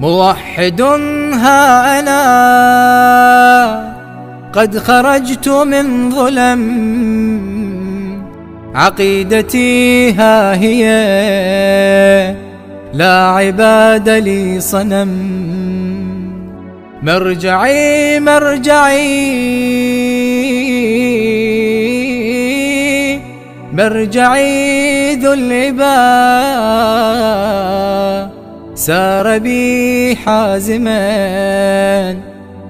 موحد ها أنا قد خرجت من ظلم عقيدتي ها هي لا عباد لي صنم مرجعي مرجعي مرجعي ذو العبا سار بي حازما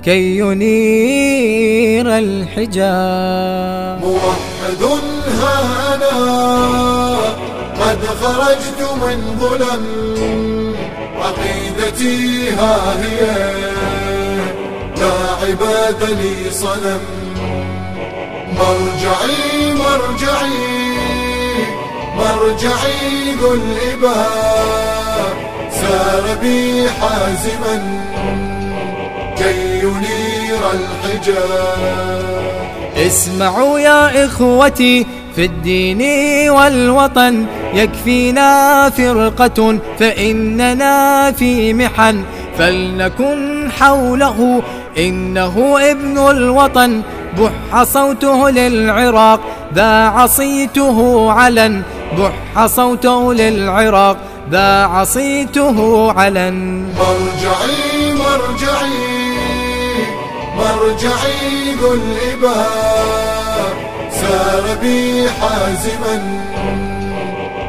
كي ينير الحجاب موحد ها أنا قد خرجت من ظلم عقيدتي ها هي لا عباد لي صنم مرجعي مرجعي مرجعي ذو الإبا سار بي حازما كي ينير الحجاب اسمعوا يا إخوتي في الدين والوطن يكفينا فرقة فإننا في محن فلنكن حوله إنه ابن الوطن بح صوته للعراق ذاع صيته علن بح صوته للعراق ذاع صيته علن مرجعي مرجعي مرجعي ذو الإبا سار بي حازما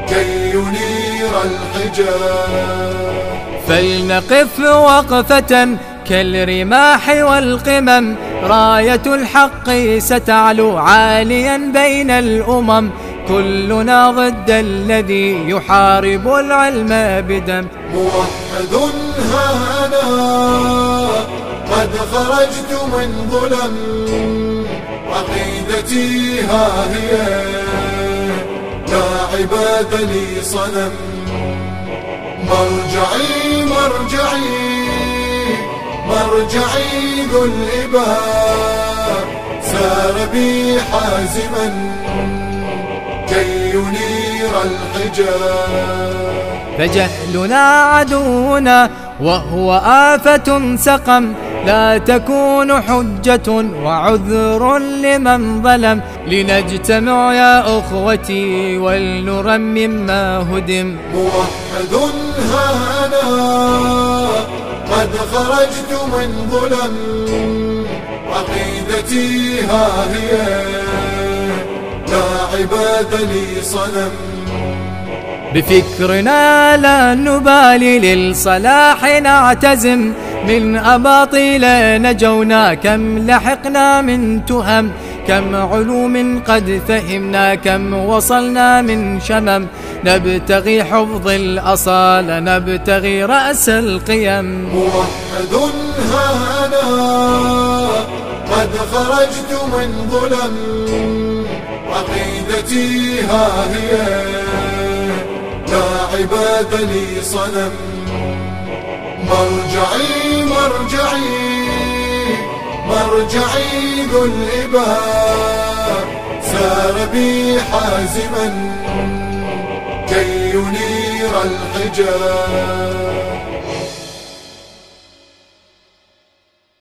كي ينير الحجاب فلنقف وقفة كالرماح والقمم راية الحق ستعلو عاليا بين الأمم كلنا ضد الذي يحارب العلم بدم موحد ها أنا قد خرجت من ظلم عقيدتي ها هي لا عباد لي صنم مرجعي مرجعي مرجعي ذو الإبا سار بي حازما كي ينير الحجاب فجهلنا عدونا وهو آفة سقم لا تكون حجة وعذر لمن ظلم لنجتمع يا أخوتي ولنرمم ما هدم موحد ها أنا قد خرجت من ظلم عقيدتي ها هي لا عباد لي صنم بفكرنا لا نبالي للصلاح نعتزم من أباطيل نجونا كم لحقنا من تهم كم علوم قد فهمنا كم وصلنا من شمم نبتغي حفظ الأصالة نبتغي رأس القيم موحد ها أنا قد خرجت من ظلم عقيدتي ها هي لا عباد لي صنم مرجعي مرجعي مرجعي ذو الإبا سار بي حازما كي ينير الحجاب.